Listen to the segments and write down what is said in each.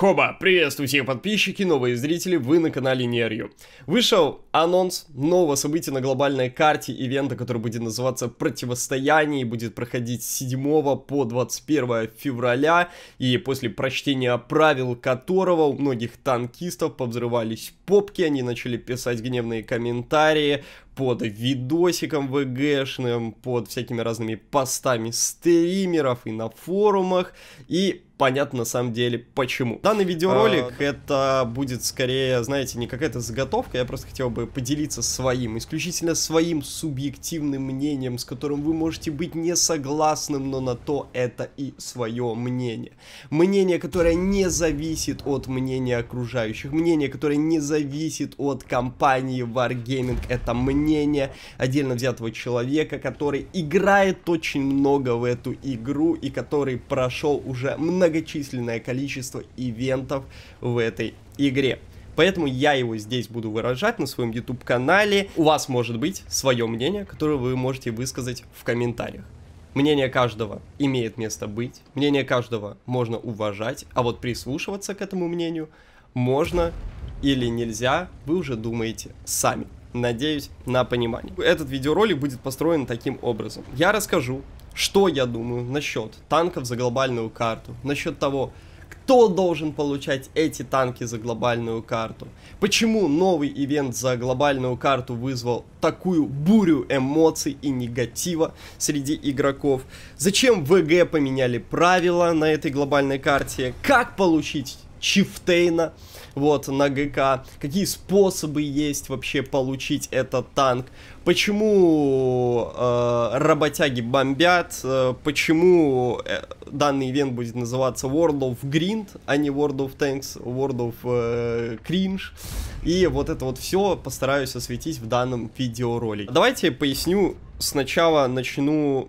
Хоба, приветствую всех подписчики, новые зрители, вы на канале Near_You. Вышел анонс нового события на глобальной карте, ивента, который будет называться «Противостояние», и будет проходить с 7 по 21 февраля, и после прочтения правил которого у многих танкистов повзрывались попки, они начали писать гневные комментарии под видосиком ВГшным, под всякими разными постами стримеров и на форумах, и понятно на самом деле почему. Данный видеоролик это будет скорее, знаете, не какая-то заготовка, я просто хотел бы поделиться своим, исключительно своим субъективным мнением, с которым вы можете быть не согласным, но на то это и свое мнение. Мнение, которое не зависит от мнения окружающих, мнение, которое не зависит от компании Wargaming, это мнение отдельно взятого человека, который играет очень много в эту игру и который прошел уже многочисленное количество ивентов в этой игре. Поэтому я его здесь буду выражать на своем YouTube-канале. У вас может быть свое мнение, которое вы можете высказать в комментариях. Мнение каждого имеет место быть, мнение каждого можно уважать, а вот прислушиваться к этому мнению можно или нельзя, вы уже думаете сами. Надеюсь на понимание. Этот видеоролик будет построен таким образом. Я расскажу, что я думаю насчет танков за глобальную карту, насчет того, кто должен получать эти танки за глобальную карту, почему новый ивент за глобальную карту вызвал такую бурю эмоций и негатива среди игроков, зачем ВГ поменяли правила на этой глобальной карте, как получить Chieftain'а, вот, на ГК, какие способы есть вообще получить этот танк, почему работяги бомбят, почему данный ивент будет называться World of Grind, а не World of Tanks, World of Cringe, и вот это вот все постараюсь осветить в данном видеоролике. Давайте поясню, сначала начну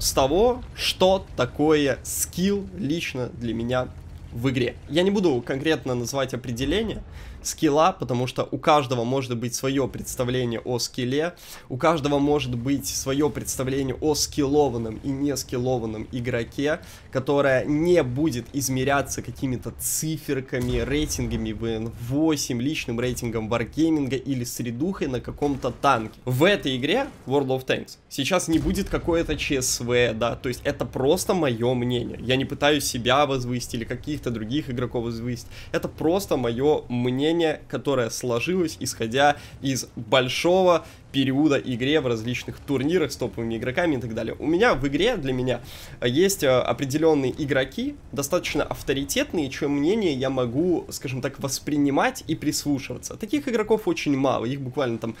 с того, что такое скилл лично для меня в игре. Я не буду конкретно называть определение скилла, потому что у каждого может быть свое представление о скилле, у каждого может быть свое представление о скиллованном и не скиллованном игроке, которое не будет измеряться какими-то циферками, рейтингами ВН8, личным рейтингом Wargaming или средухой на каком-то танке. В этой игре World of Tanks сейчас не будет какое-то ЧСВ, да, то есть это просто мое мнение. Я не пытаюсь себя возвысить или каких-то других игроков возвысить, это просто мое мнение, которое сложилось, исходя из большого периода игры в различных турнирах с топовыми игроками и так далее. У меня в игре, для меня, есть определенные игроки, достаточно авторитетные, чье мнение я могу, скажем так, воспринимать и прислушиваться. Таких игроков очень мало, их буквально там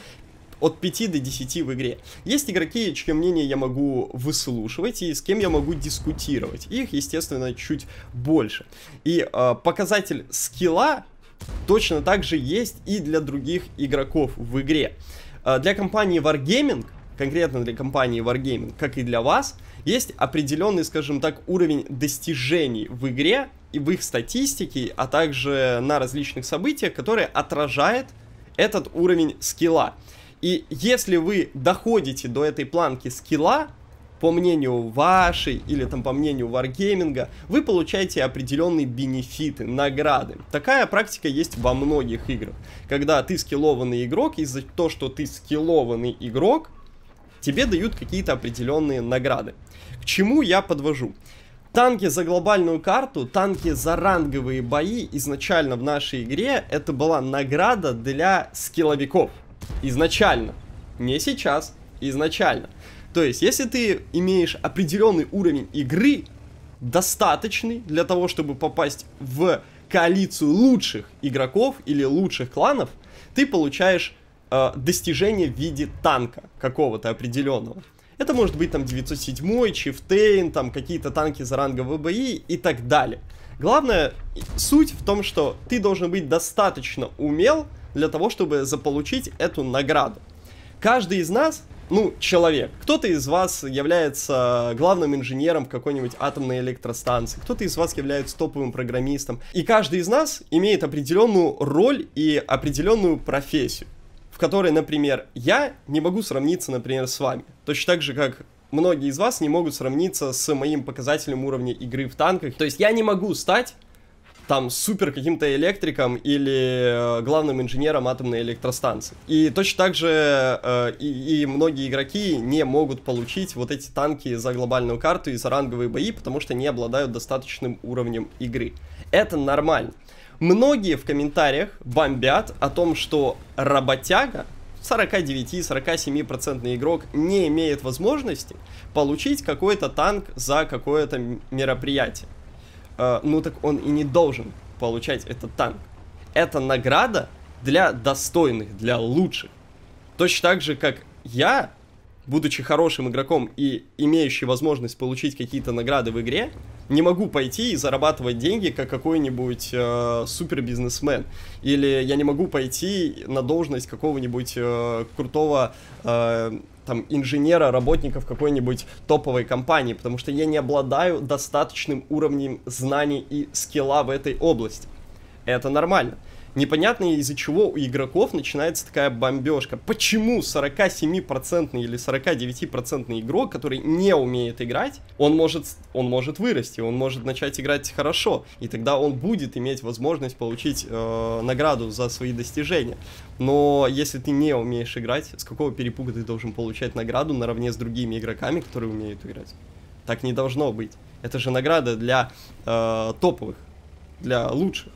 от 5 до 10 в игре. Есть игроки, чье мнение я могу выслушивать и с кем я могу дискутировать. Их, естественно, чуть больше. И показатель скилла точно так же есть и для других игроков в игре. Для компании Wargaming, конкретно для компании Wargaming, как и для вас, есть определенный, скажем так, уровень достижений в игре и в их статистике, а также на различных событиях, которые отражает этот уровень скилла. И если вы доходите до этой планки скилла, по мнению вашей или там по мнению Wargaming, вы получаете определенные бенефиты, награды. Такая практика есть во многих играх. Когда ты скиллованный игрок, из-за того, что ты скиллованный игрок, тебе дают какие-то определенные награды. К чему я подвожу? Танки за глобальную карту, танки за ранговые бои изначально в нашей игре это была награда для скилловиков. Изначально. Не сейчас, изначально. То есть, если ты имеешь определенный уровень игры, достаточный для того, чтобы попасть в коалицию лучших игроков или лучших кланов, ты получаешь достижение в виде танка какого-то определенного. Это может быть там 907, Chieftain, там какие-то танки за ранговые бои и так далее. Главная суть в том, что ты должен быть достаточно умел для того, чтобы заполучить эту награду. Каждый из нас, ну, человек, кто-то из вас является главным инженером какой-нибудь атомной электростанции, кто-то из вас является топовым программистом, и каждый из нас имеет определенную роль и определенную профессию, в которой, например, я не могу сравниться, например, с вами, точно так же, как многие из вас не могут сравниться с моим показателем уровня игры в танках, то есть я не могу стать там супер каким-то электриком или главным инженером атомной электростанции. И точно так же и многие игроки не могут получить вот эти танки за глобальную карту и за ранговые бои, потому что не обладают достаточным уровнем игры. Это нормально. Многие в комментариях бомбят о том, что работяга, 49-47% игрок, не имеет возможности получить какой-то танк за какое-то мероприятие. Ну так он и не должен получать этот танк. Это награда для достойных, для лучших. Точно так же, как я, будучи хорошим игроком и имеющий возможность получить какие-то награды в игре, не могу пойти и зарабатывать деньги, как какой-нибудь супербизнесмен. Или я не могу пойти на должность какого-нибудь крутого там, инженера, работников какой-нибудь топовой компании, потому что я не обладаю достаточным уровнем знаний и скилла в этой области. Это нормально. Непонятно, из-за чего у игроков начинается такая бомбежка. Почему 47% или 49% игрок, который не умеет играть, он может вырасти, он может начать играть хорошо, и тогда он будет иметь возможность получить награду за свои достижения. Но если ты не умеешь играть, с какого перепуга ты должен получать награду наравне с другими игроками, которые умеют играть? Так не должно быть. Это же награда для топовых, для лучших.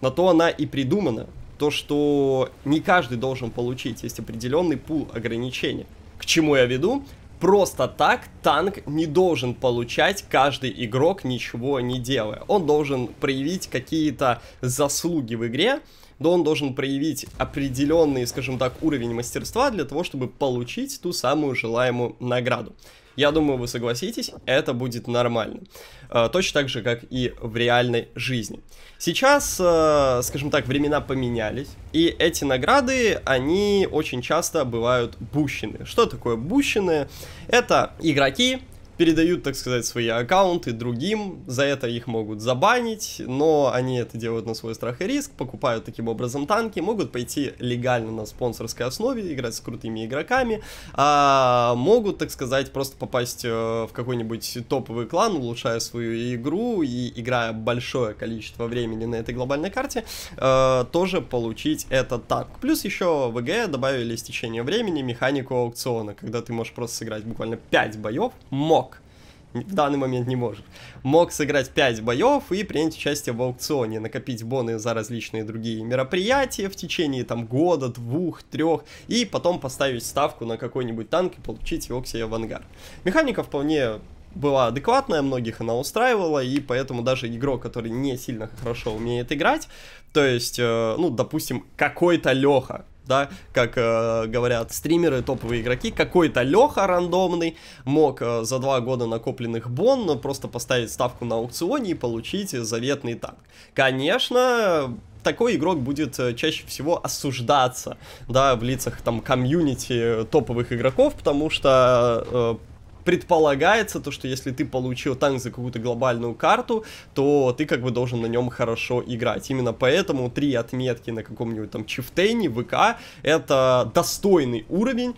На то она и придумана, то, что не каждый должен получить, есть определенный пул ограничений. К чему я веду? Просто так танк не должен получать каждый игрок, ничего не делая. Он должен проявить какие-то заслуги в игре, да, он должен проявить определенный, скажем так, уровень мастерства для того, чтобы получить ту самую желаемую награду. Я думаю, вы согласитесь, это будет нормально. Точно так же, как и в реальной жизни. Сейчас, скажем так, времена поменялись, и эти награды, они очень часто бывают бущены. Что такое бущены? Это игроки передают, так сказать, свои аккаунты другим, за это их могут забанить, но они это делают на свой страх и риск, покупают таким образом танки, могут пойти легально на спонсорской основе, играть с крутыми игроками, а могут, так сказать, просто попасть в какой-нибудь топовый клан, улучшая свою игру и играя большое количество времени на этой глобальной карте, тоже получить этот танк. Плюс еще в ВГ добавили с течением времени механику аукциона, когда ты можешь просто сыграть буквально 5 боев, в данный момент не может. Мог сыграть 5 боев и принять участие в аукционе, накопить боны за различные другие мероприятия в течение там года, двух, трех, и потом поставить ставку на какой-нибудь танк и получить его к себе в ангар. Механика вполне была адекватная, многих она устраивала, и поэтому даже игрок, который не сильно хорошо умеет играть, то есть, ну, допустим, какой-то Леха, да, как говорят стримеры, топовые игроки, какой-то Леха рандомный мог за 2 года накопленных бон просто поставить ставку на аукционе и получить заветный танк. Конечно, такой игрок будет чаще всего осуждаться, да, в лицах там комьюнити топовых игроков, потому что предполагается то, что если ты получил танк за какую-то глобальную карту, то ты как бы должен на нем хорошо играть. Именно поэтому 3 отметки на каком-нибудь там Chieftain, ВК, это достойный уровень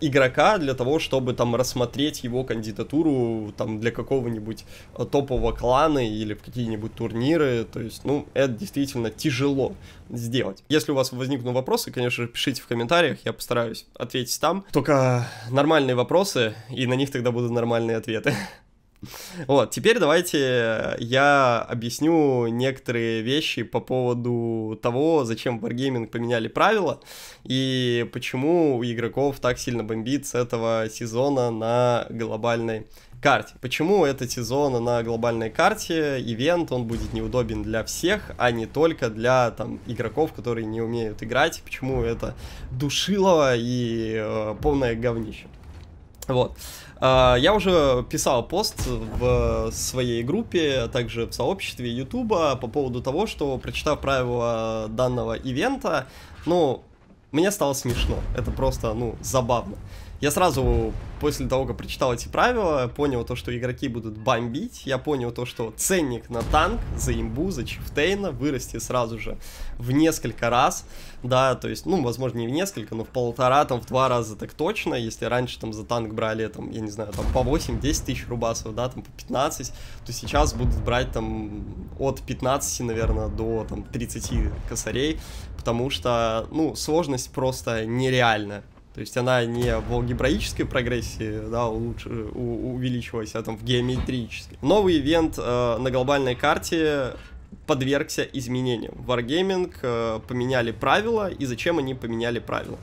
игрока для того, чтобы там рассмотреть его кандидатуру там для какого-нибудь топового клана или в какие-нибудь турниры. То есть, ну, это действительно тяжело сделать. Если у вас возникнут вопросы, конечно же, пишите в комментариях, я постараюсь ответить там. Только нормальные вопросы, и на них тогда будут нормальные ответы. Вот, теперь давайте я объясню некоторые вещи по поводу того, зачем в Wargaming поменяли правила, и почему у игроков так сильно бомбит с этого сезона на глобальной карте. Почему этот сезон на глобальной карте, ивент, он будет неудобен для всех, а не только для там игроков, которые не умеют играть. Почему это душилово и полное говнище. Вот. Я уже писал пост в своей группе, а также в сообществе Ютуба по поводу того, что, прочитав правила данного ивента, ну, мне стало смешно. Это просто, ну, забавно. Я сразу после того, как прочитал эти правила, понял то, что игроки будут бомбить. Я понял то, что ценник на танк за имбу, за Чифтейна вырастет сразу же в несколько раз. Да, то есть, ну, возможно, не в несколько, но в полтора, там, в два раза так точно. Если раньше там за танк брали, там, я не знаю, там по 8-10 тысяч рубасов, да, там по 15, то сейчас будут брать там от 15, наверное, до там 30 косарей, потому что, ну, сложность просто нереальная. То есть она не в алгебраической прогрессии, да, увеличилась, а там в геометрической. Новый ивент на глобальной карте подвергся изменениям. Wargaming поменяли правила, и зачем они поменяли правила?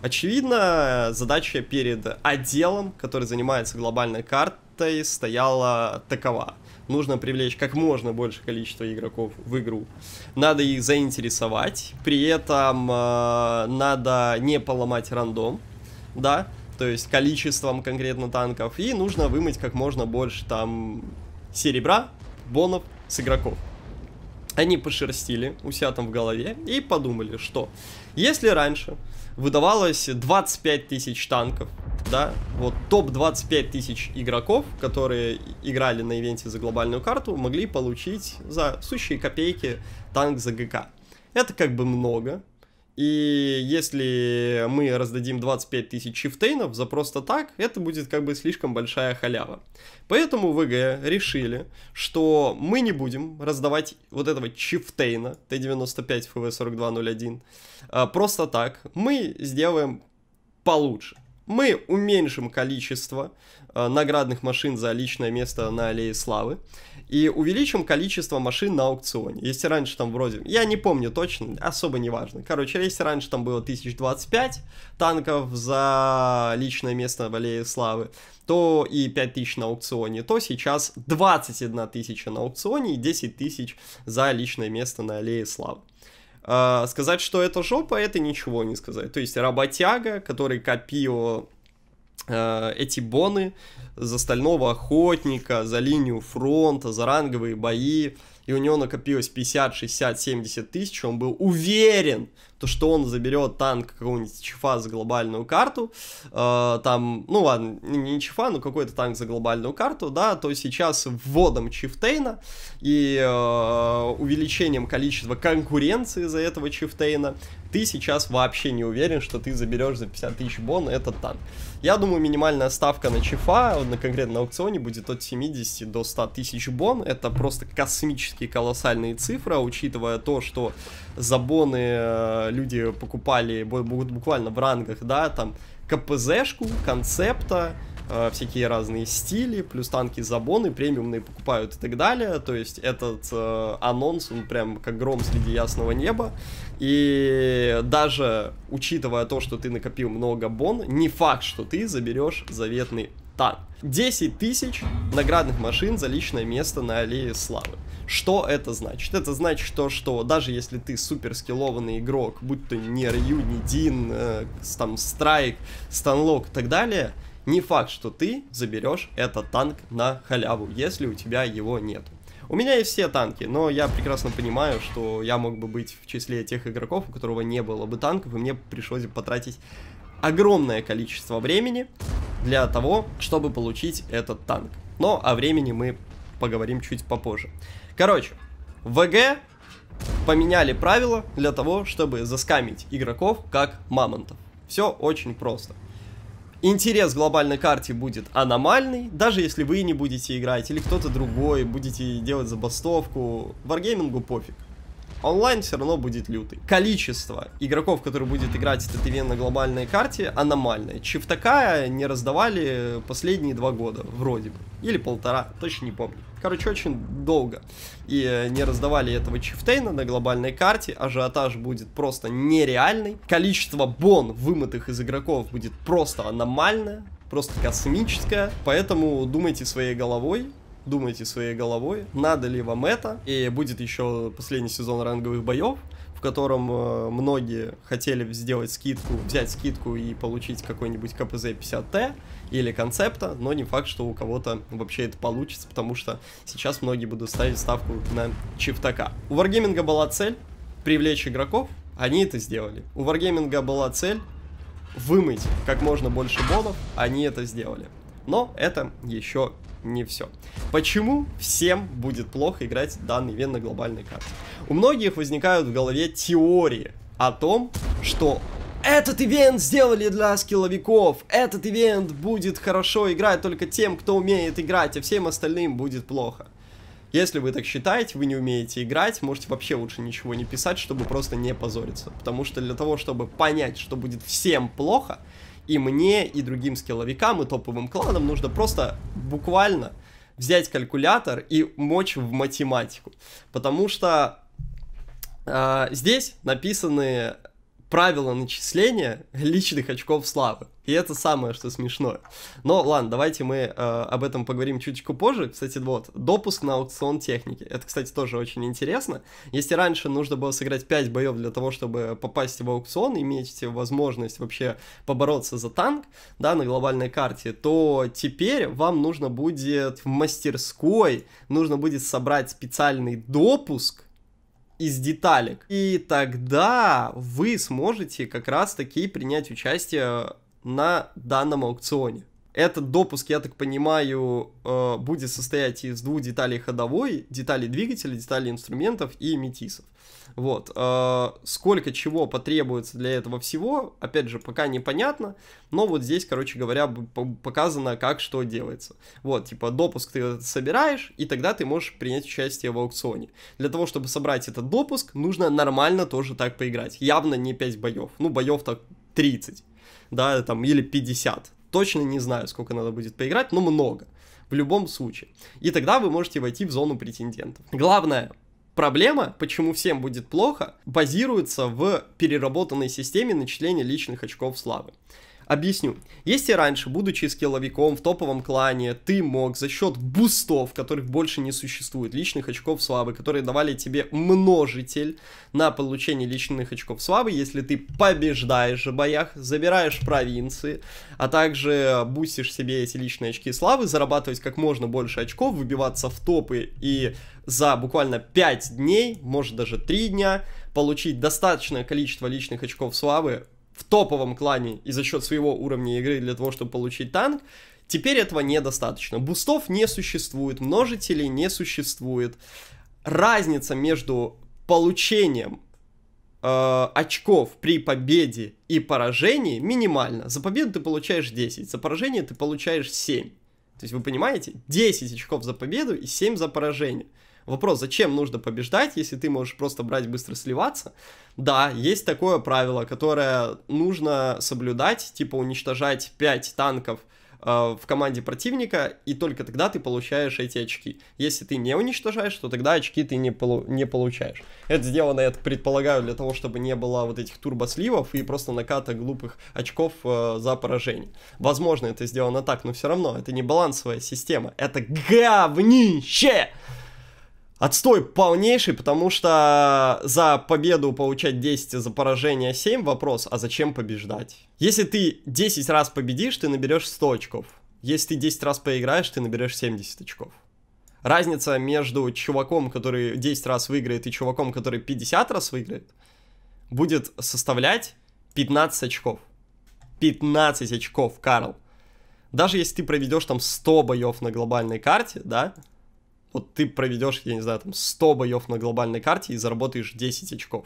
Очевидно, задача перед отделом, который занимается глобальной картой, стояла такова. Нужно привлечь как можно больше количество игроков в игру. Надо их заинтересовать. При этом надо не поломать рандом, да, то есть количеством конкретно танков. И нужно вымыть как можно больше там серебра, бонов с игроков. Они пошерстили у себя там в голове и подумали, что если раньше выдавалось 25 тысяч танков, да, вот топ 25 тысяч игроков, которые играли на ивенте за глобальную карту, могли получить за сущие копейки танк за ГК. Это как бы много. И если мы раздадим 25 тысяч чифтейнов за просто так, это будет как бы слишком большая халява. Поэтому ВГ решили, что мы не будем раздавать вот этого чифтейна Т-95 ФВ-4201 просто так. Мы сделаем получше. Мы уменьшим количество наградных машин за личное место на Аллее Славы и увеличим количество машин на аукционе. Если раньше там вроде, я не помню точно, особо не важно. Короче, если раньше там было 1025 танков за личное место в Аллее Славы, то и 5000 на аукционе, то сейчас 21 тысяча на аукционе и 10 тысяч за личное место на Аллее Славы. Сказать, что это жопа, это ничего не сказать. То есть работяга, который копил эти боны за стального охотника, за линию фронта, за ранговые бои, и у него накопилось 50, 60, 70 тысяч, он был уверен, что он заберет танк какого-нибудь чифа за глобальную карту, там, ну ладно, не чифа, но какой-то танк за глобальную карту, да, то сейчас вводом чифтейна и увеличением количества конкуренции за этого чифтейна ты сейчас вообще не уверен, что ты заберешь за 50 тысяч бон этот танк. Я думаю, минимальная ставка на чифа, конкретно на аукционе, будет от 70 до 100 тысяч бон, это просто космические колоссальные цифры, учитывая то, что за боны люди покупали буквально в рангах, да, там КПЗшку, концепта, всякие разные стили, плюс танки забоны, премиумные покупают и так далее. То есть этот анонс, он прям как гром среди ясного неба. И даже учитывая то, что ты накопил много бон, не факт, что ты заберешь заветный танк. 10 тысяч наградных машин за личное место на Аллее Славы. Что это значит? Это значит то, что даже если ты супер скиллованный игрок, будь то Near_You, Дин, там Страйк, Станлок и так далее, не факт, что ты заберешь этот танк на халяву, если у тебя его нет. У меня есть все танки, но я прекрасно понимаю, что я мог бы быть в числе тех игроков, у которого не было бы танков, и мне пришлось бы потратить огромное количество времени для того, чтобы получить этот танк. Но о времени мы поговорим чуть попозже. Короче, ВГ поменяли правила для того, чтобы заскамить игроков как мамонтов. Все очень просто. Интерес к глобальной карте будет аномальный, даже если вы не будете играть или кто-то другой, будете делать забастовку, Wargaming'у пофиг. Онлайн все равно будет лютый. Количество игроков, которые будут играть этот ивент на глобальной карте, аномальное. Чифтака не раздавали последние 2 года, вроде бы. Или полтора, точно не помню. Короче, очень долго. И не раздавали этого чифтейна на глобальной карте. Ажиотаж будет просто нереальный. Количество бон, вымытых из игроков, будет просто аномальное. Просто космическое. Поэтому думайте своей головой. Думайте своей головой, надо ли вам это. И будет еще последний сезон ранговых боев, в котором многие хотели сделать скидку, взять скидку и получить какой-нибудь КПЗ 50Т или концепта, но не факт, что у кого-то вообще это получится, потому что сейчас многие будут ставить ставку на чифтака. У Wargaming'а была цель привлечь игроков, они это сделали. У Wargaming'а была цель вымыть как можно больше модов, они это сделали. Но это еще не все. Почему всем будет плохо играть данный вен на глобальной карте? У многих возникают в голове теории о том, что этот ивент сделали для скилловиков, этот ивент будет хорошо играть только тем, кто умеет играть, а всем остальным будет плохо. Если вы так считаете, вы не умеете играть, можете вообще лучше ничего не писать, чтобы просто не позориться. Потому что для того, чтобы понять, что будет всем плохо, и мне, и другим скилловикам, и топовым кланам, нужно просто буквально взять калькулятор и мочь в математику. Потому что здесь написаны правила начисления личных очков славы. И это самое, что смешное. Но ладно, давайте мы об этом поговорим чуточку позже. Кстати, вот, допуск на аукцион техники. Это, кстати, тоже очень интересно. Если раньше нужно было сыграть 5 боев для того, чтобы попасть в аукцион, иметь возможность вообще побороться за танк, да, на глобальной карте, то теперь вам нужно будет в мастерской, нужно будет собрать специальный допуск из деталек. И тогда вы сможете как раз-таки принять участие на данном аукционе. Этот допуск, я так понимаю, будет состоять из двух деталей ходовой, деталей двигателя, деталей инструментов и метисов. Вот. Сколько чего потребуется для этого всего, опять же, пока непонятно, но вот здесь, короче говоря, показано, как что делается. Вот, типа, допуск ты собираешь, и тогда ты можешь принять участие в аукционе. Для того, чтобы собрать этот допуск, нужно нормально тоже так поиграть. Явно не 5 боев, ну, боев так 30, да, там, или 50. Точно не знаю, сколько надо будет поиграть, но много, в любом случае. И тогда вы можете войти в зону претендентов. Главная проблема, почему всем будет плохо, базируется в переработанной системе начисления личных очков славы. Объясню. Если раньше, будучи скилловиком в топовом клане, ты мог за счет бустов, которых больше не существует, личных очков славы, которые давали тебе множитель на получение личных очков славы, если ты побеждаешь в боях, забираешь провинции, а также бустишь себе эти личные очки славы, зарабатывать как можно больше очков, выбиваться в топы и за буквально 5 дней, может даже 3 дня, получить достаточное количество личных очков славы в топовом клане и за счет своего уровня игры для того, чтобы получить танк, теперь этого недостаточно. Бустов не существует, множителей не существует. Разница между получением очков при победе и поражении минимальна. За победу ты получаешь 10, за поражение ты получаешь 7. То есть вы понимаете, 10 очков за победу и 7 за поражение. Вопрос, зачем нужно побеждать, если ты можешь просто брать быстро сливаться? Да, есть такое правило, которое нужно соблюдать, типа уничтожать 5 танков в команде противника, и только тогда ты получаешь эти очки. Если ты не уничтожаешь, то тогда очки ты не получаешь. Это сделано, я предполагаю, для того, чтобы не было вот этих турбосливов и просто наката глупых очков за поражение. Возможно, это сделано так, но все равно это не балансовая система. Это говнище! Отстой полнейший, потому что за победу получать 10, за поражение 7, вопрос, а зачем побеждать? Если ты 10 раз победишь, ты наберешь 100 очков. Если ты 10 раз поиграешь, ты наберешь 70 очков. Разница между чуваком, который 10 раз выиграет, и чуваком, который 50 раз выиграет, будет составлять 15 очков. 15 очков, Карл. Даже если ты проведешь там 100 боев на глобальной карте, да? Вот ты проведешь, я не знаю, там 100 боев на глобальной карте и заработаешь 10 очков.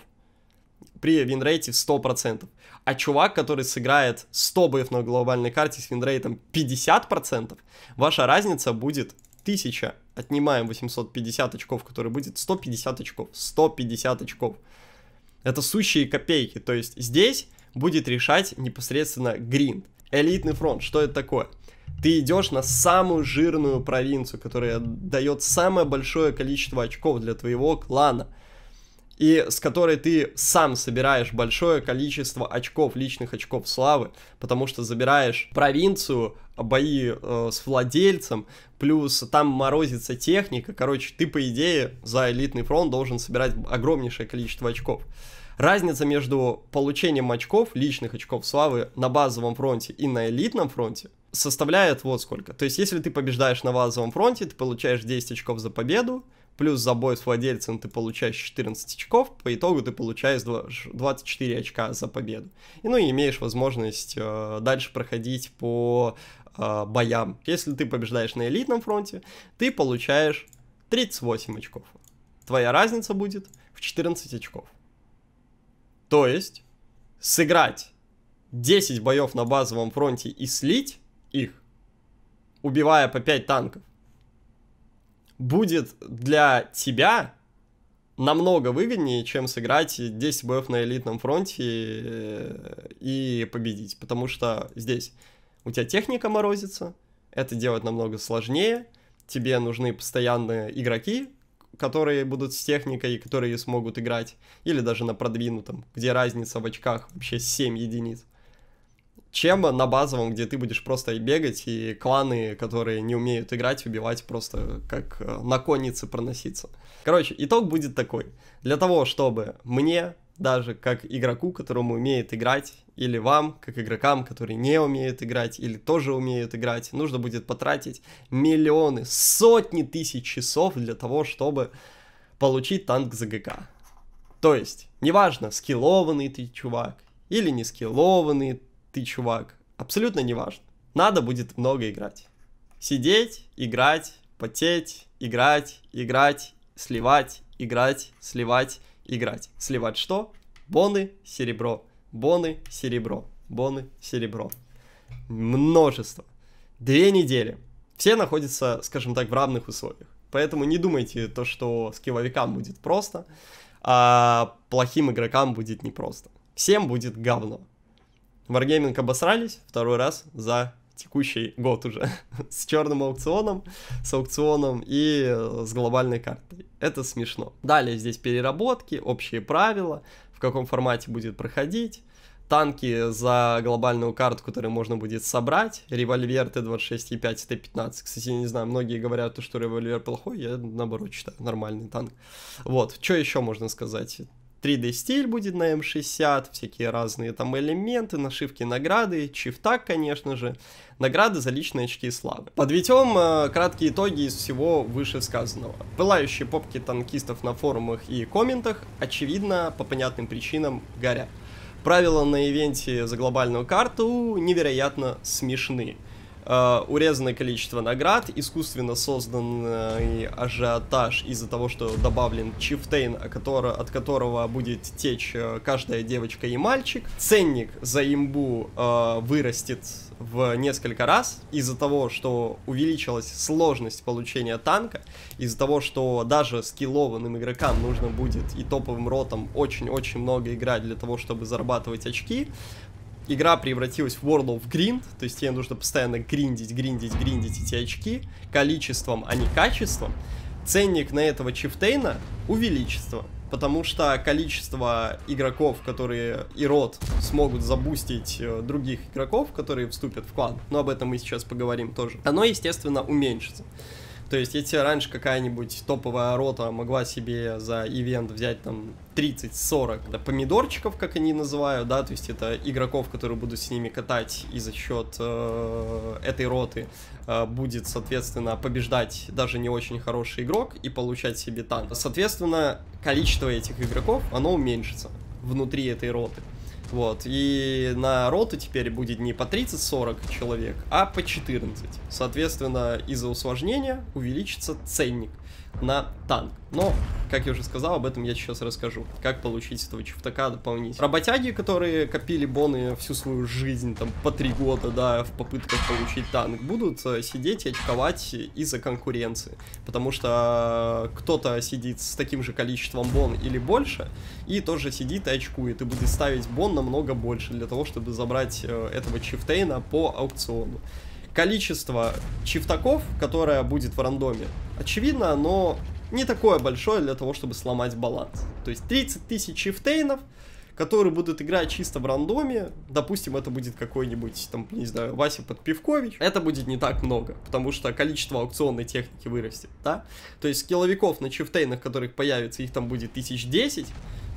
При винрейте 100%. А чувак, который сыграет 100 боев на глобальной карте с винрейтом 50%, ваша разница будет 1000. Отнимаем 850 очков, который будет 150 очков. 150 очков. Это сущие копейки. То есть здесь будет решать непосредственно гринд. Элитный фронт. Что это такое? Ты идешь на самую жирную провинцию, которая дает самое большое количество очков для твоего клана, и с которой ты сам собираешь большое количество очков, личных очков славы, потому что забираешь провинцию, бои с владельцем, плюс там морозится техника. Короче, ты, по идее, за элитный фронт должен собирать огромнейшее количество очков. Разница между получением очков, личных очков славы на базовом фронте и на элитном фронте составляет вот сколько. То есть, если ты побеждаешь на базовом фронте, ты получаешь 10 очков за победу, плюс за бой с владельцем ты получаешь 14 очков, по итогу ты получаешь 24 очка за победу. И, ну, и имеешь возможность дальше проходить по боям. Если ты побеждаешь на элитном фронте, ты получаешь 38 очков. Твоя разница будет в 14 очков. То есть сыграть 10 боев на базовом фронте и слить их, убивая по 5 танков, будет для тебя намного выгоднее, чем сыграть 10 боев на элитном фронте и победить. Потому что здесь у тебя техника морозится, это делать намного сложнее, тебе нужны постоянные игроки, которые будут с техникой, которые смогут играть, или даже на продвинутом, где разница в очках вообще 7 единиц. Чем на базовом, где ты будешь просто бегать, и кланы, которые не умеют играть, убивать, просто как на коннице проноситься. Короче, итог будет такой. Для того, чтобы мне, даже как игроку, которому умеет играть, или вам, как игрокам, которые не умеют играть, или тоже умеют играть, нужно будет потратить миллионы, сотни тысяч часов для того, чтобы получить танк за ГК. То есть, неважно, скиллованный ты чувак, или не скиллованный ты чувак, абсолютно неважно. Надо будет много играть. Сидеть, играть, потеть, играть, играть, сливать, играть, сливать, играть. Сливать что? Боны, серебро. Боны, серебро. Боны, серебро. Множество. 2 недели. Все находятся, скажем так, в равных условиях. Поэтому не думайте то, что скилловикам будет просто, а плохим игрокам будет непросто. Всем будет говно. Wargaming обосрались второй раз за текущий год уже. С черным аукционом, с аукционом и с глобальной картой. Это смешно. Далее здесь переработки, общие правила, в каком формате будет проходить, танки за глобальную карту, которые можно будет собрать, револьвер Т-26 и 5 Т-15. Кстати, я не знаю, многие говорят, что револьвер плохой, я наоборот считаю, нормальный танк. Вот, что еще можно сказать? 3D-стиль будет на М60, всякие разные там элементы, нашивки, награды, чифтак, конечно же, награды за личные очки славы. Подведем краткие итоги из всего вышесказанного. Пылающие попки танкистов на форумах и комментах, очевидно, по понятным причинам горят. Правила на ивенте за глобальную карту невероятно смешны. Урезанное количество наград, искусственно созданный ажиотаж из-за того, что добавлен Chieftain, от которого будет течь каждая девочка и мальчик. Ценник за имбу вырастет в несколько раз из-за того, что увеличилась сложность получения танка, из-за того, что даже скиллованным игрокам нужно будет и топовым ротам очень-очень много играть для того, чтобы зарабатывать очки. Игра превратилась в World of Grind, то есть тебе нужно постоянно гриндить эти очки количеством, а не качеством. Ценник на этого Chieftain'а увеличится, потому что количество игроков, которые и рот смогут забустить других игроков, которые вступят в клан, но об этом мы сейчас поговорим тоже, оно, естественно, уменьшится. То есть, если раньше какая-нибудь топовая рота могла себе за ивент взять там 30-40 помидорчиков, как они называют, да, то есть это игроков, которые будут с ними катать, и за счет этой роты будет, соответственно, побеждать даже не очень хороший игрок и получать себе танк. Соответственно, количество этих игроков, оно уменьшится внутри этой роты. Вот, и на роту теперь будет не по 30-40 человек, а по 14. Соответственно, из-за усложнения увеличится ценник на танк. Но, как я уже сказал, об этом я сейчас расскажу, как получить этого чифтака дополнительно. Работяги, которые копили боны всю свою жизнь, там, по 3 года, да, в попытках получить танк, будут сидеть и очковать из-за конкуренции. Потому что кто-то сидит с таким же количеством бон или больше, и тоже сидит и очкует, и будет ставить бон намного больше для того, чтобы забрать этого чифтейна по аукциону. Количество чифтаков, которое будет в рандоме, очевидно, оно не такое большое для того, чтобы сломать баланс. То есть 30 тысяч чифтейнов, которые будут играть чисто в рандоме, допустим, это будет какой-нибудь, там, не знаю, Вася Подпивкович, это будет не так много, потому что количество аукционной техники вырастет, да? То есть скилловиков на чифтейнах, которых появится, их там будет 1010,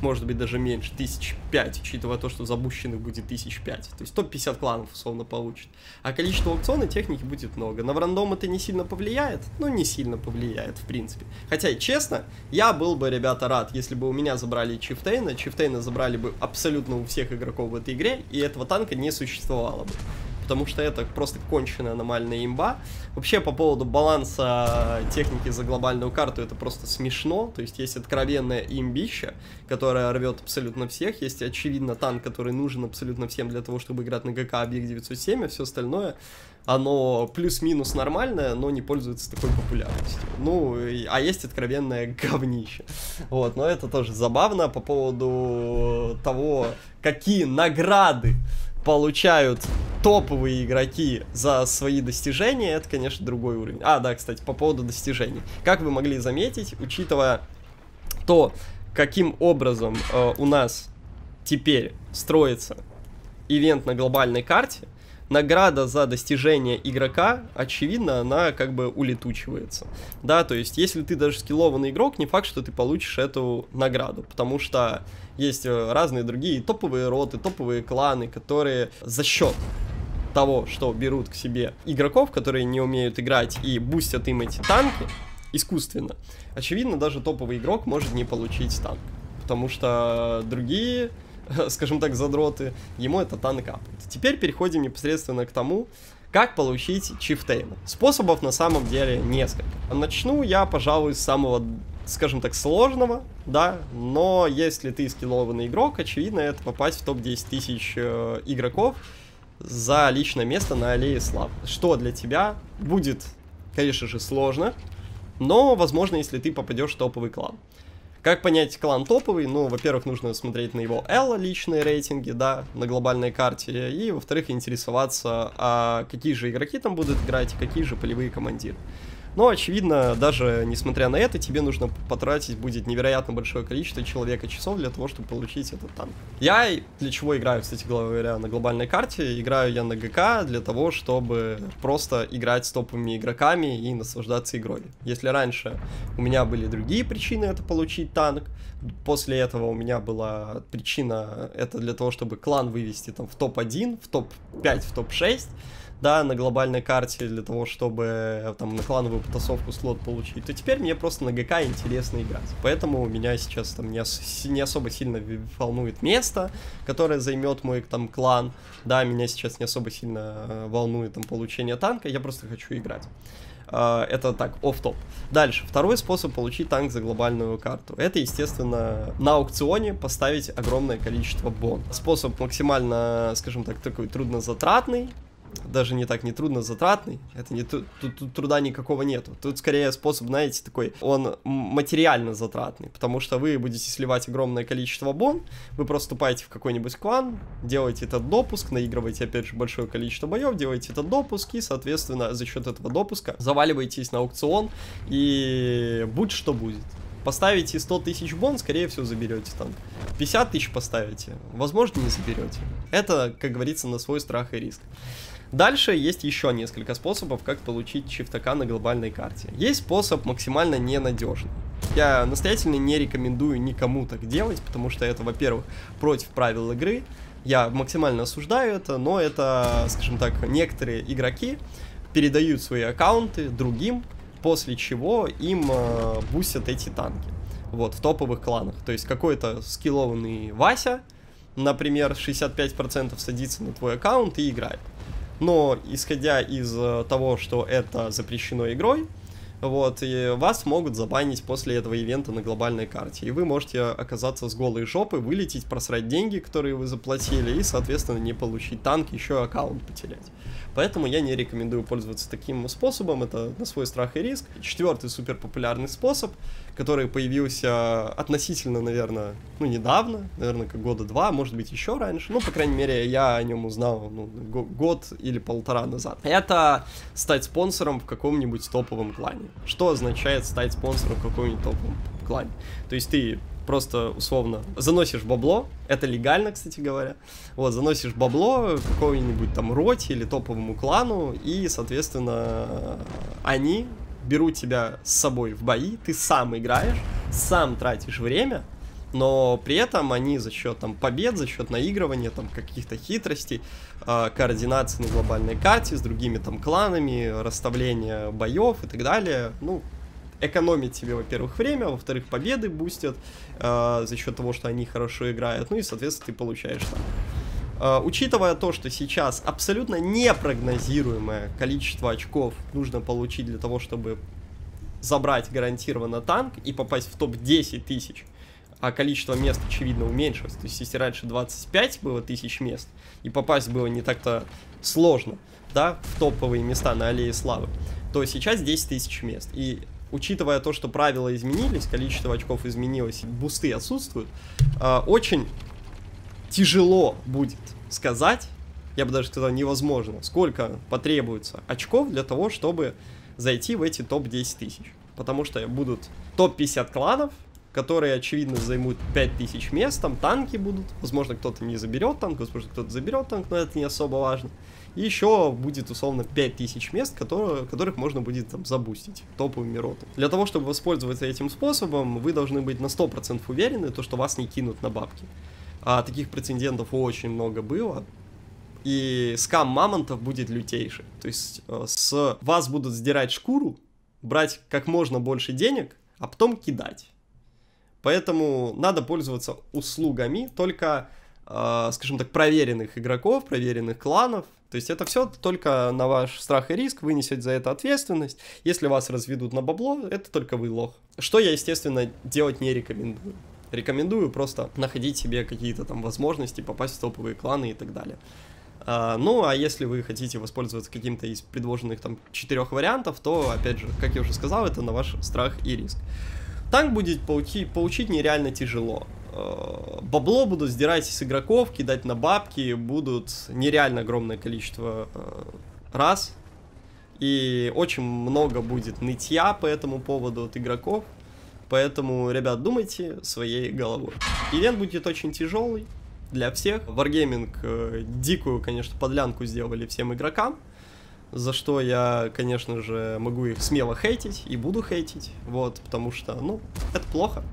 может быть даже меньше, 5 тысяч, учитывая то, что запущенных будет 5 тысяч. То есть топ-50 кланов условно получит. А количество аукционов и техники будет много. На рандом это не сильно повлияет? Ну, не сильно повлияет, в принципе. Хотя, честно, я был бы, ребята, рад, если бы у меня забрали Чифтейна. Чифтейна забрали бы абсолютно у всех игроков в этой игре, и этого танка не существовало бы. Потому что это просто конченая аномальная имба. Вообще, по поводу баланса техники за глобальную карту, это просто смешно. То есть, есть откровенная имбища, которая рвет абсолютно всех. Есть, очевидно, танк, который нужен абсолютно всем для того, чтобы играть на ГК Объект 907, а все остальное, оно плюс-минус нормальное, но не пользуется такой популярностью. Ну, а есть откровенное говнище. Вот, но это тоже забавно. По поводу того, какие награды получают топовые игроки за свои достижения, это, конечно, другой уровень. А, да, кстати, по поводу достижений. Как вы могли заметить, учитывая то, каким образом у нас теперь строится ивент на глобальной карте, награда за достижение игрока, очевидно, она как бы улетучивается. Да, то есть, если ты даже скиллованный игрок, не факт, что ты получишь эту награду, потому что есть разные другие топовые роты, топовые кланы, которые за счет того, что берут к себе игроков, которые не умеют играть, и бустят им эти танки искусственно, очевидно, даже топовый игрок может не получить танк, потому что другие, скажем так, задроты, ему это танк апает. Теперь переходим непосредственно к тому, как получить Чифтейна. Способов на самом деле несколько. Начну я, пожалуй, с самого, скажем так, сложного, да, но если ты скиллованный игрок, очевидно, это попасть в топ-10 тысяч игроков за личное место на Аллее Славы. Что для тебя будет, конечно же, сложно, но, возможно, если ты попадешь в топовый клан. Как понять клан топовый? Ну, во-первых, нужно смотреть на его L личные рейтинги, да, на глобальной карте, и, во-вторых, интересоваться, а какие же игроки там будут играть, какие же полевые командиры. Но, очевидно, даже несмотря на это, тебе нужно потратить будет невероятно большое количество человека-часов для того, чтобы получить этот танк. Я для чего играю, кстати говоря, на глобальной карте? Играю я на ГК для того, чтобы просто играть с топовыми игроками и наслаждаться игрой. Если раньше у меня были другие причины это получить танк, после этого у меня была причина это для того, чтобы клан вывести там в топ-1, в топ-5, в топ-6, да, на глобальной карте для того, чтобы там на клановую потасовку слот получить, то теперь мне просто на ГК интересно играть. Поэтому меня сейчас там не особо сильно волнует место, которое займет мой там клан. Да, меня сейчас не особо сильно волнует там получение танка, я просто хочу играть. Это так, офф-топ. Дальше, второй способ получить танк за глобальную карту. Это, естественно, на аукционе поставить огромное количество бон. Способ максимально, скажем так, такой труднозатратный. Даже не так, не трудно затратный, это не тут труда никакого нету. Тут скорее способ, знаете, такой, он материально затратный, потому что вы будете сливать огромное количество бон, вы просто вступаете в какой-нибудь клан, делаете этот допуск, наигрываете опять же большое количество боев, делаете этот допуск и, соответственно, за счет этого допуска заваливаетесь на аукцион и будь что будет. Поставите 100 тысяч бон, скорее всего, заберете там. 50 тысяч поставите, возможно, не заберете. Это, как говорится, на свой страх и риск. Дальше есть еще несколько способов, как получить чифтака на глобальной карте. Есть способ максимально ненадежный. Я настоятельно не рекомендую никому так делать, потому что это, во-первых, против правил игры. Я максимально осуждаю это, но это, скажем так, некоторые игроки передают свои аккаунты другим, после чего им бустят эти танки. Вот, в топовых кланах. То есть какой-то скиллованный Вася, например, 65% садится на твой аккаунт и играет. Но, исходя из того, что это запрещено игрой, вот, и вас могут забанить после этого ивента на глобальной карте. И вы можете оказаться с голой жопы, вылететь, просрать деньги, которые вы заплатили, и, соответственно, не получить танк, еще аккаунт потерять. Поэтому я не рекомендую пользоваться таким способом, это на свой страх и риск. Четвертый супер популярный способ, который появился относительно, наверное, ну, недавно, наверное, как года два, может быть, еще раньше. Ну, по крайней мере, я о нем узнал, ну, год или полтора назад. Это стать спонсором в каком-нибудь топовом клане. Что означает стать спонсором в каком-нибудь топовом клане? То есть ты просто, условно, заносишь бабло, это легально, кстати говоря, вот, заносишь бабло какой-нибудь там роте или топовому клану, и, соответственно, они берут тебя с собой в бои, ты сам играешь, сам тратишь время, Но при этом они за счет там побед, за счет наигрывания, там каких-то хитростей, координации на глобальной карте с другими там кланами, расставления боев и так далее, ну, экономит себе, во-первых, время, во-вторых, победы бустят за счет того, что они хорошо играют, ну и, соответственно, ты получаешь там. Учитывая то, что сейчас абсолютно непрогнозируемое количество очков нужно получить для того, чтобы забрать гарантированно танк и попасть в топ-10 тысяч, а количество мест, очевидно, уменьшилось. То есть, если раньше 25 было тысяч мест, и попасть было не так-то сложно, да, в топовые места на Аллее Славы, то сейчас 10 тысяч мест. И, учитывая то, что правила изменились, количество очков изменилось, бусты отсутствуют, очень тяжело будет сказать, я бы даже сказал, невозможно, сколько потребуется очков для того, чтобы зайти в эти топ-10 тысяч. Потому что будут топ-50 кланов, которые, очевидно, займут 5000 мест, там танки будут, возможно, кто-то не заберет танк, возможно, кто-то заберет танк, но это не особо важно. И еще будет, условно, 5000 мест, которых можно будет там забустить топовыми ротами. Для того, чтобы воспользоваться этим способом, вы должны быть на 100% уверены, то, что вас не кинут на бабки. А таких прецедентов очень много было. И скам мамонтов будет лютейший. То есть с вас будут сдирать шкуру, брать как можно больше денег, а потом кидать. Поэтому надо пользоваться услугами только, скажем так, проверенных игроков, проверенных кланов. То есть это все только на ваш страх и риск, вы несете за это ответственность. Если вас разведут на бабло, это только вы лох. Что я, естественно, делать не рекомендую. Рекомендую просто находить себе какие-то там возможности, попасть в топовые кланы и так далее. Ну, а если вы хотите воспользоваться каким-то из предложенных там 4 вариантов, то, опять же, как я уже сказал, это на ваш страх и риск. Танк будет получить нереально тяжело. Бабло будут сдирать с игроков, кидать на бабки, будут нереально огромное количество раз. И очень много будет нытья по этому поводу от игроков. Поэтому, ребят, думайте своей головой. Ивент будет очень тяжелый для всех. Wargaming дикую, конечно, подлянку сделали всем игрокам, за что я, конечно же, могу их смело хейтить и буду хейтить, вот, потому что, ну, это плохо.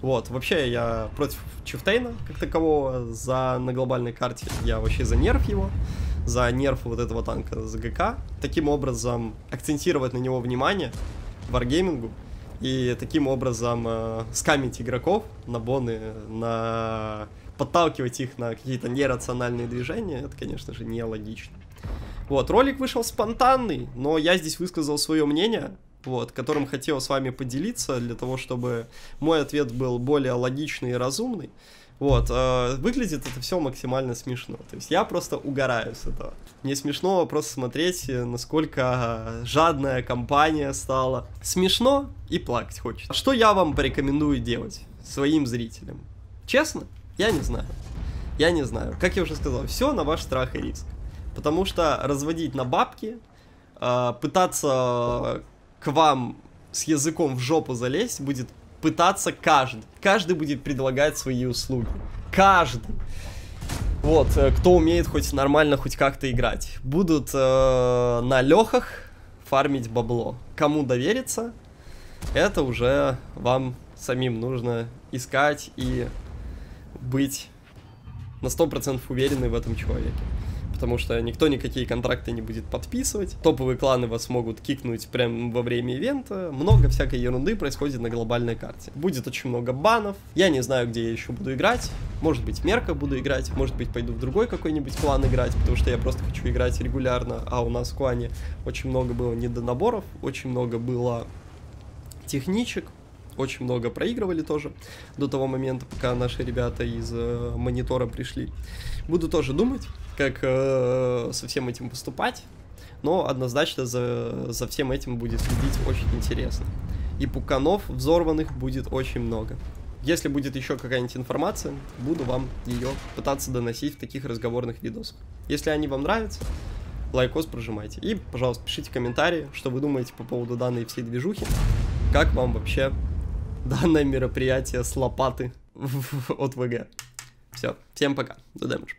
Вот, вообще я против Chieftain'а как такового на глобальной карте, я вообще за нерф его, за нерф вот этого танка за ГК. Таким образом, акцентировать на него внимание Wargaming'у и таким образом скамить игроков на боны, подталкивать их на какие-то нерациональные движения, это, конечно же, нелогично. Вот, ролик вышел спонтанный, но я здесь высказал свое мнение, вот, которым хотел с вами поделиться, для того, чтобы мой ответ был более логичный и разумный. Вот, выглядит это все максимально смешно, то есть я просто угораю с этого. Мне смешно просто смотреть, насколько жадная компания стала. Смешно и плакать хочется. Что я вам порекомендую делать своим зрителям? Честно? Я не знаю. Я не знаю. Как я уже сказал, все на ваш страх и риск. Потому что разводить на бабки, пытаться к вам с языком в жопу залезть будет пытаться каждый. Каждый будет предлагать свои услуги. Каждый. Вот, кто умеет хоть нормально, хоть как-то играть. Будут на лёхах фармить бабло. Кому довериться, это уже вам самим нужно искать и быть на 100% уверены в этом человеке. Потому что никто никакие контракты не будет подписывать. Топовые кланы вас могут кикнуть прямо во время ивента. Много всякой ерунды происходит на глобальной карте. Будет очень много банов. Я не знаю, где я еще буду играть. Может быть, в Мерках буду играть. Может быть, пойду в другой какой-нибудь клан играть. Потому что я просто хочу играть регулярно. А у нас в клане очень много было недонаборов. Очень много было техничек. Очень много проигрывали тоже до того момента, пока наши ребята из монитора пришли. Буду тоже думать, как со всем этим поступать, но однозначно за всем этим будет следить очень интересно. И пуканов взорванных будет очень много. Если будет еще какая-нибудь информация, буду вам ее пытаться доносить в таких разговорных видосах. Если они вам нравятся, лайкос прожимайте. И, пожалуйста, пишите комментарии, что вы думаете по поводу данной всей движухи. Как вам вообще данное мероприятие с лопаты от ВГ? Все, всем пока, до дальше.